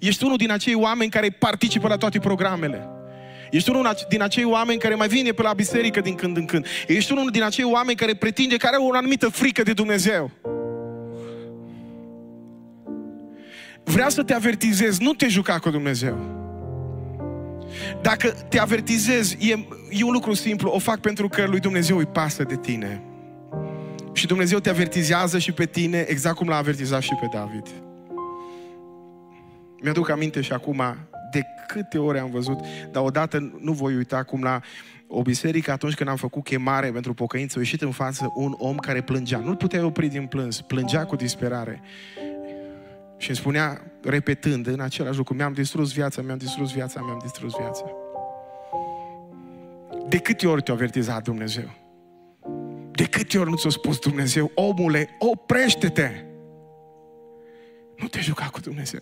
Ești unul din acei oameni care participă la toate programele. Ești unul din acei oameni care mai vine pe la biserică din când în când. Ești unul din acei oameni care pretinde că are o anumită frică de Dumnezeu. Vreau să te avertizez, nu te juca cu Dumnezeu. Dacă te avertizez, e, e un lucru simplu, o fac pentru că lui Dumnezeu îi pasă de tine. Și Dumnezeu te avertizează și pe tine, exact cum l-a avertizat și pe David. Mi-aduc aminte și acum de câte ori am văzut, dar odată nu voi uita cum la o biserică, atunci când am făcut chemare pentru pocăință, a ieșit în față un om care plângea. Nu-l puteai opri din plâns, plângea cu disperare. Și îmi spunea, repetând în același lucru, mi-am distrus viața, mi-am distrus viața, mi-am distrus viața. De câte ori te-a avertizat Dumnezeu? De câte ori nu ți-a spus Dumnezeu, omule, oprește-te! Nu te juca cu Dumnezeu.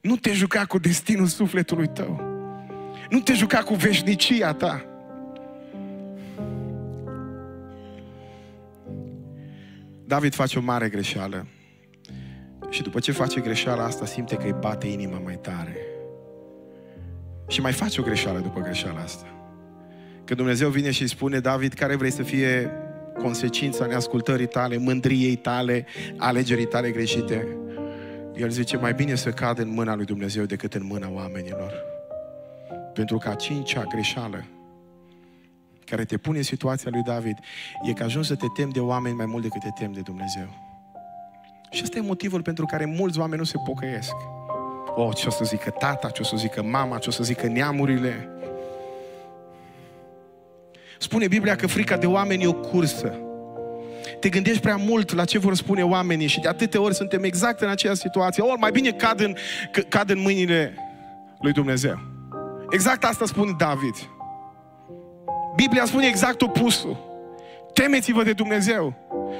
Nu te juca cu destinul sufletului tău. Nu te juca cu veșnicia ta. David face o mare greșeală. Și după ce face greșeala asta, simte că îi bate inima mai tare. Și mai face o greșeală după greșeala asta. Că Dumnezeu vine și îi spune, David, care vrei să fie consecința neascultării tale, mândriei tale, alegerii tale greșite? El zice, mai bine să cad în mâna lui Dumnezeu decât în mâna oamenilor. Pentru că a cincea greșeală care te pune în situația lui David e că ajungi să te temi de oameni mai mult decât te temi de Dumnezeu. Și ăsta e motivul pentru care mulți oameni nu se pocăiesc. O, oh, ce o să zică tata, ce o să zică mama, ce o să zică neamurile. Spune Biblia că frica de oameni e o cursă. Te gândești prea mult la ce vor spune oamenii și de atâtea ori suntem exact în aceeași situație. Ori mai bine cad în, cad în mâinile lui Dumnezeu. Exact asta spune David. Biblia spune exact opusul. Temeți-vă de Dumnezeu.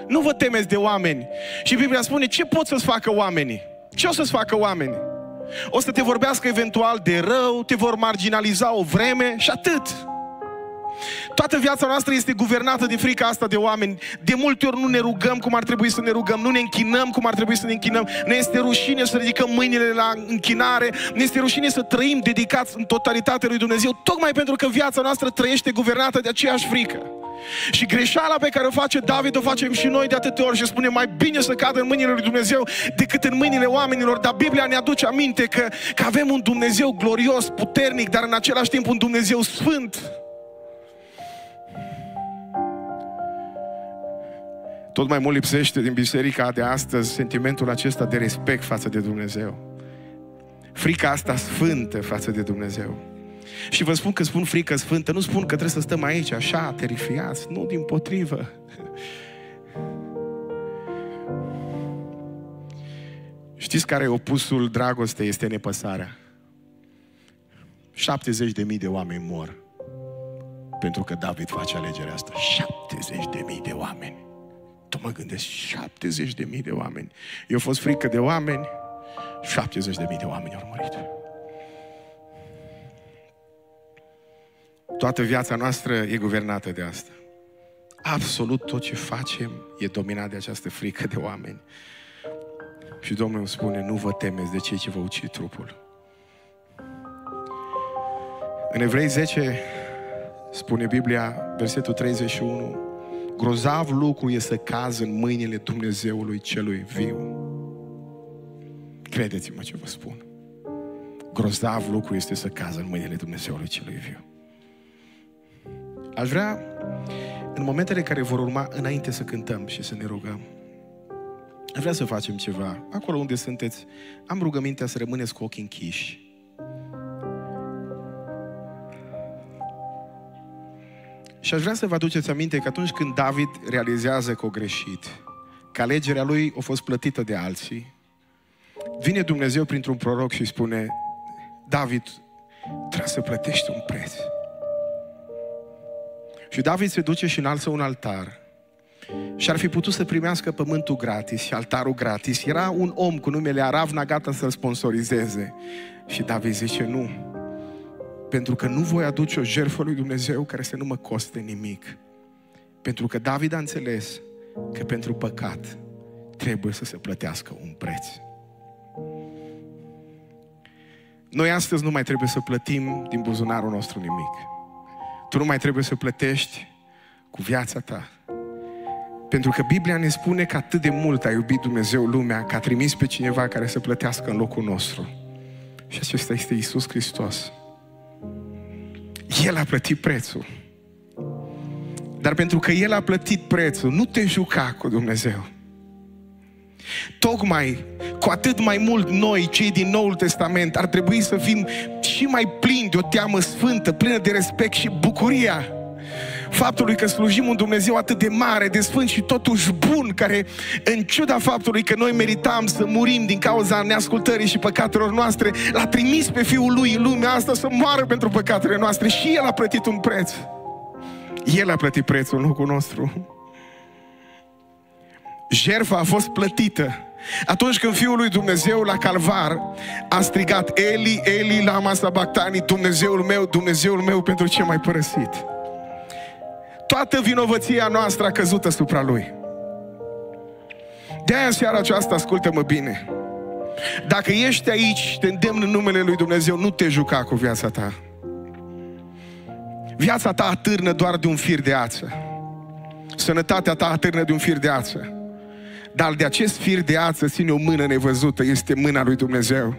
Nu vă temeți de oameni. Și Biblia spune, ce pot să-ți facă oamenii? Ce o să-ți facă oamenii? O să te vorbească eventual de rău, te vor marginaliza o vreme și atât. Toată viața noastră este guvernată de frica asta de oameni. De multe ori nu ne rugăm cum ar trebui să ne rugăm, nu ne închinăm cum ar trebui să ne închinăm. Ne este rușine să ridicăm mâinile la închinare, ne este rușine să trăim dedicați în totalitate lui Dumnezeu, tocmai pentru că viața noastră trăiește guvernată de aceeași frică. Și greșeala pe care o face David, o facem și noi de atâtea ori și spune mai bine să cadă în mâinile lui Dumnezeu decât în mâinile oamenilor. Dar Biblia ne aduce aminte că, că avem un Dumnezeu glorios, puternic, dar în același timp un Dumnezeu sfânt. Tot mai mult lipsește din biserica de astăzi sentimentul acesta de respect față de Dumnezeu. Frica asta sfântă față de Dumnezeu. Și vă spun că spun frică sfântă, nu spun că trebuie să stăm aici așa, terifiați, nu, dimpotrivă. Știți care e opusul dragostei? Este nepăsarea. șaptezeci de mii de oameni mor pentru că David face alegerea asta. șaptezeci de mii de oameni. Tu mă gândesc, șaptezeci de mii de oameni. Eu fost frică de oameni, șaptezeci de mii de oameni au murit. Toată viața noastră e guvernată de asta. Absolut tot ce facem e dominat de această frică de oameni. Și Domnul îmi spune, nu vă temeți de cei ce vă ucid trupul. În Evrei zece spune Biblia, versetul treizeci și unu, grozav lucru e să cazi în mâinile Dumnezeului celui viu. Credeți-mă ce vă spun. Grozav lucru este să cazi în mâinile Dumnezeului celui viu. Aș vrea, în momentele care vor urma, înainte să cântăm și să ne rugăm, aș vrea să facem ceva. Acolo unde sunteți, am rugămintea să rămâneți cu ochii închiși. Și aș vrea să vă aduceți aminte că atunci când David realizează că a greșit, că alegerea lui a fost plătită de alții, vine Dumnezeu printr-un proroc și spune, David, trebuie să plătești un preț. Și David se duce și înalță un altar. Și ar fi putut să primească pământul gratis și altarul gratis. Era un om cu numele Aravna gata să-l sponsorizeze. Și David zice, nu, pentru că nu voi aduce o jertfă lui Dumnezeu care să nu mă coste nimic. Pentru că David a înțeles că pentru păcat trebuie să se plătească un preț. Noi astăzi nu mai trebuie să plătim din buzunarul nostru nimic. Tu nu mai trebuie să plătești cu viața ta. Pentru că Biblia ne spune că atât de mult a iubit Dumnezeu lumea, că a trimis pe cineva care să plătească în locul nostru. Și acesta este Isus Hristos. El a plătit prețul. Dar pentru că El a plătit prețul, nu te juca cu Dumnezeu. Tocmai, cu atât mai mult noi, cei din Noul Testament, ar trebui să fim și mai plini de o teamă sfântă, plină de respect și bucuria faptului că slujim un Dumnezeu atât de mare, de sfânt și totuși bun, care, în ciuda faptului că noi meritam să murim din cauza neascultării și păcatelor noastre, L-a trimis pe Fiul Lui în lumea asta să moară pentru păcatele noastre. Și El a plătit un preț. El a plătit prețul în locul nostru. Jertfa a fost plătită. Atunci când Fiul lui Dumnezeu la Calvar a strigat, Eli, Eli, lama sabactani, Dumnezeul meu, Dumnezeul meu, pentru ce m-ai părăsit? Toată vinovăția noastră a căzut asupra Lui. De-aia seara aceasta, ascultă-mă bine, dacă ești aici, te îndemn în numele lui Dumnezeu, nu te juca cu viața ta. Viața ta atârnă doar de un fir de ață. Sănătatea ta atârnă de un fir de ață. Dar de acest fir de ață ține o mână nevăzută, este mâna lui Dumnezeu.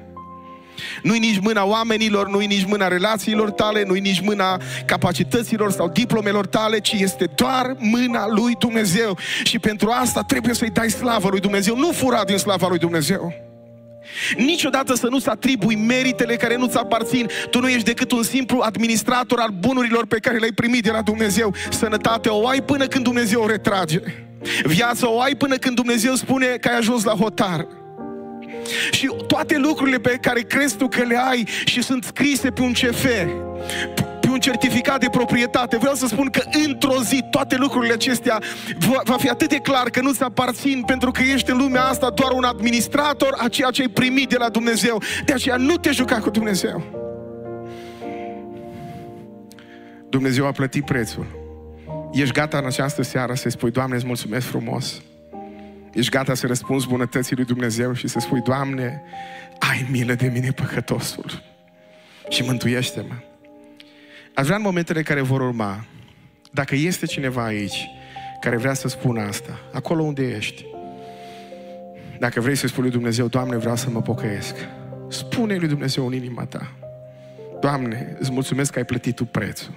Nu-i nici mâna oamenilor, nu-i nici mâna relațiilor tale, nu-i nici mâna capacităților sau diplomelor tale, ci este doar mâna lui Dumnezeu. Și pentru asta trebuie să-i dai slavă lui Dumnezeu, nu fura din slava lui Dumnezeu. Niciodată să nu-ți atribui meritele care nu-ți aparțin. Tu nu ești decât un simplu administrator al bunurilor pe care le-ai primit de la Dumnezeu. Sănătatea o ai până când Dumnezeu o retrage. Viața o ai până când Dumnezeu spune că ai ajuns la hotar. Și toate lucrurile pe care crezi tu că le ai și sunt scrise pe un C F, pe un certificat de proprietate, vreau să spun că într-o zi toate lucrurile acestea va fi atât de clar că nu-ți aparțin, pentru că ești în lumea asta doar un administrator a ceea ce ai primit de la Dumnezeu. De aceea nu te juca cu Dumnezeu. Dumnezeu a plătit prețul. Ești gata în această seară să-i spui, Doamne, îți mulțumesc frumos? Ești gata să răspunzi bunătății lui Dumnezeu și să spui, Doamne, ai milă de mine păcătosul și mântuiește-mă. Aș vrea în momentele care vor urma, dacă este cineva aici care vrea să spună asta, acolo unde ești, dacă vrei să-i spui lui Dumnezeu, Doamne, vreau să mă pocăiesc, spune lui Dumnezeu în inima ta, Doamne, îți mulțumesc că ai plătit tu prețul.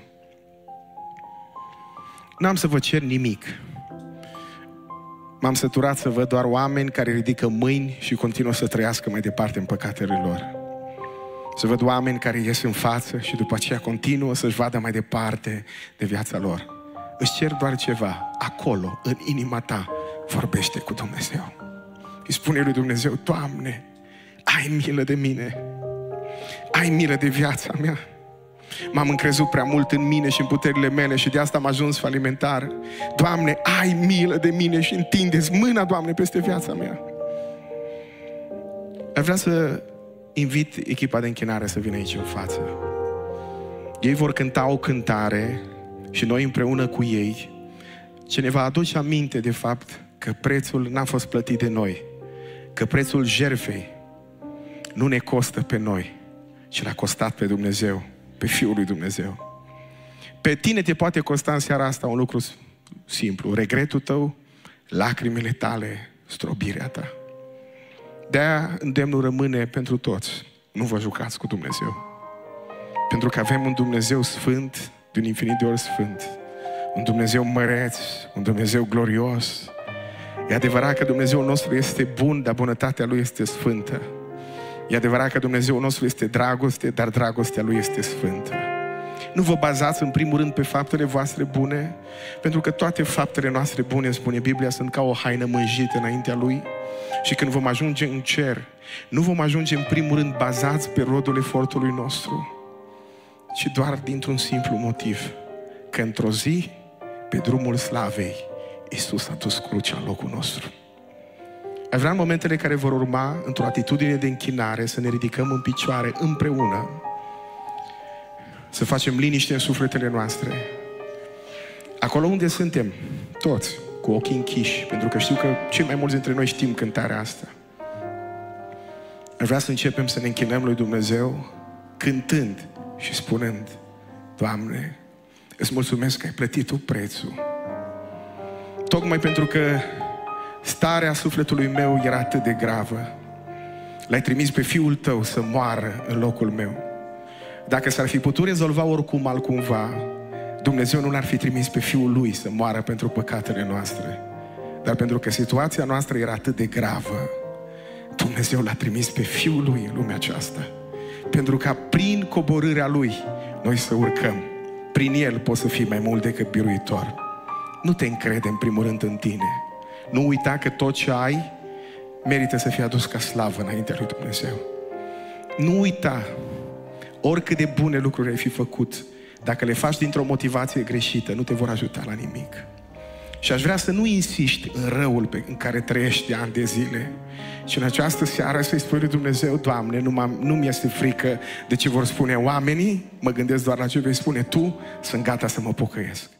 N-am să vă cer nimic. M-am săturat să văd doar oameni care ridică mâini și continuă să trăiască mai departe în păcatele lor. Să văd oameni care ies în față și după aceea continuă să-și vadă mai departe de viața lor. Îți cer doar ceva. Acolo, în inima ta, vorbește cu Dumnezeu. Îi spune lui Dumnezeu: Doamne, ai milă de mine. Ai milă de viața mea. M-am încrezut prea mult în mine și în puterile mele și de asta am ajuns falimentar. Doamne, ai milă de mine și întinde-ți mâna, Doamne, peste viața mea. Ar vrea să invit echipa de închinare să vină aici în față. Ei vor cânta o cântare și noi împreună cu ei. Ce ne va aduce aminte de fapt că prețul n-a fost plătit de noi, că prețul jertfei nu ne costă pe noi, ci l-a costat pe Dumnezeu, pe Fiul lui Dumnezeu. Pe tine te poate costa în seara asta un lucru simplu: regretul tău, lacrimile tale, strobirea ta. De-aia îndemnul rămâne pentru toți: nu vă jucați cu Dumnezeu. Pentru că avem un Dumnezeu sfânt, de un infinit de ori sfânt, un Dumnezeu măreț, un Dumnezeu glorios. E adevărat că Dumnezeul nostru este bun, dar bunătatea Lui este sfântă. E adevărat că Dumnezeul nostru este dragoste, dar dragostea Lui este sfântă. Nu vă bazați în primul rând pe faptele voastre bune, pentru că toate faptele noastre bune, spune Biblia, sunt ca o haină mânjită înaintea Lui. Și când vom ajunge în cer, nu vom ajunge în primul rând bazați pe rodul efortului nostru, ci doar dintr-un simplu motiv: că într-o zi, pe drumul slavei, Iisus a dus crucea în locul nostru. Aș vrea în momentele care vor urma, într-o atitudine de închinare, să ne ridicăm în picioare împreună, să facem liniște în sufletele noastre. Acolo unde suntem, toți, cu ochii închiși, pentru că știu că cei mai mulți dintre noi știm cântarea asta. Aș vrea să începem să ne închinăm lui Dumnezeu, cântând și spunând: Doamne, îți mulțumesc că ai plătit Tu prețul. Tocmai pentru că starea sufletului meu era atât de gravă, L-ai trimis pe Fiul Tău să moară în locul meu. Dacă s-ar fi putut rezolva oricum altcumva, Dumnezeu nu L-ar fi trimis pe Fiul Lui să moară pentru păcatele noastre. Dar pentru că situația noastră era atât de gravă, Dumnezeu L-a trimis pe Fiul Lui în lumea aceasta, pentru ca prin coborârea Lui noi să urcăm. Prin El poți să fii mai mult decât biruitor. Nu te încrede în primul rând în tine. Nu uita că tot ce ai merită să fie adus ca slavă înaintea lui Dumnezeu. Nu uita, oricât de bune lucruri ai fi făcut, dacă le faci dintr-o motivație greșită, nu te vor ajuta la nimic. Și aș vrea să nu insiști în răul pe, în care trăiești de ani de zile. Și în această seară să-i spui lui Dumnezeu: Doamne, nu, nu mi-este frică de ce vor spune oamenii, mă gândesc doar la ce vei spune Tu, sunt gata să mă pocăiesc.